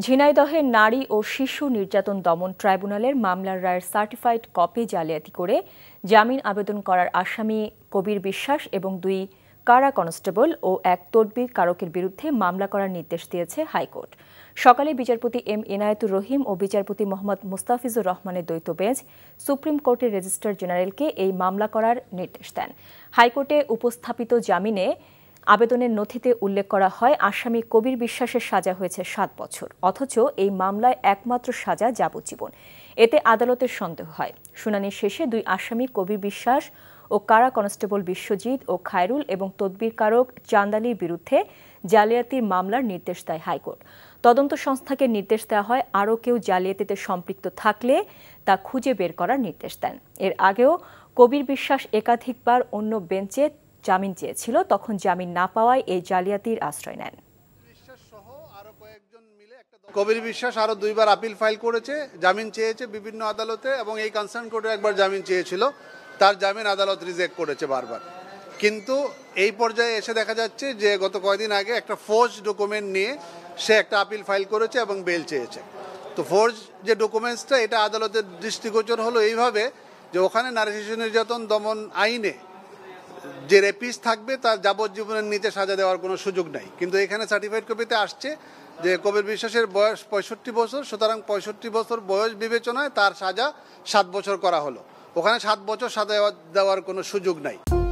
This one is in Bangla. झिनाइदहे नारी और शिशु निर्यातन दमन ट्राइब्यूनलेर मामलार रायेर सार्टिफाइड कपि जालियाति करे जामिन आवेदन करार आसामी कबीर विश्वास एबं दुई कारा कन्स्टेबल और एक तदबीर कारकेर बिरुद्धे मामला करार निर्देश दिएछे हाईकोर्ट। सकाले विचारपति एम इनायतुर रहीम और विचारपति मोहम्मद मुस्ताफिजुर रहमान द्वैत बेंच सुप्रीम कोर्टे रेजिस्ट्रार जेनारेल के मामला करार निर्देश देन। हाईकोर्टे उपस्थापित जामिने आवेदনের নথিতে উল্লেখ করা হয় আসামি কবির বিশ্বাসের সাজা হয়েছে 7 বছর, অথচ এই মামলায় একমাত্র সাজা যাবজ্জীবন। এতে আদালতের সন্দেহ হয়। শুনানি শেষে দুই আসামি কবির বিশ্বাস ও কারা কনস্টেবল বিশ্বজিৎ ও খায়রুল এবং তদবিরকারক চাঁদালির বিরুদ্ধে জালিয়াতির মামলার নির্দেশ দেয় হাইকোর্ট। তদন্ত সংস্থাকে নির্দেশ দেওয়া হয় আরও কেউ জালিয়াতিতে সম্পৃক্ত থাকলে তা খুঁজে বের করার নির্দেশ দেন। এর আগেও কবির বিশ্বাস একাধিকবার অন্য বেঞ্চে জামিন চেয়েছিল, তখন জামিন না পাওয়ায় এই জালিয়াতির আশ্রয় নেন। কবির বিশ্বাস আরো দুইবার আপিল ফাইল করেছে, জামিন চেয়েছে বিভিন্ন আদালতে এবং এই কনসার্ন কোর্টে একবার জামিন চেয়েছিল, তার জামিন আদালত রিজেক্ট করেছে বারবার। কিন্তু এই পর্যায়ে এসে দেখা যাচ্ছে যে গত কয়েকদিন আগে একটা ফোর্জ ডকুমেন্ট নিয়ে সে একটা আপিল ফাইল করেছে এবং বেল চেয়েছে। তো ফোর্জ যে ডকুমেন্টসটা, এটা আদালতের দৃষ্টিগোচর হলো এইভাবে যে ওখানে নারী শিশু নির্যাতন দমন আইনে যে রেপিস থাকবে তার যাবজ্জীবনের নিচে সাজা দেওয়ার কোনো সুযোগ নাই, কিন্তু এখানে সার্টিফাইড কপিতে আসছে যে কবির বিশ্বাসের বয়স 65 বছর, সুতরাং 65 বছর বয়স বিবেচনায় তার সাজা 7 বছর করা হলো। ওখানে 7 বছর সাজা দেওয়ার কোনো সুযোগ নাই।